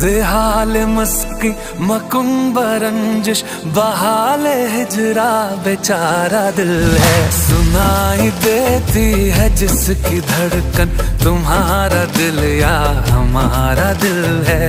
ज़ेहाल मस्की मकुंब रंजिश बहाल हिजरा बेचारा दिल है। सुनाई देती है जिसकी धड़कन तुम्हारा दिल या हमारा दिल है।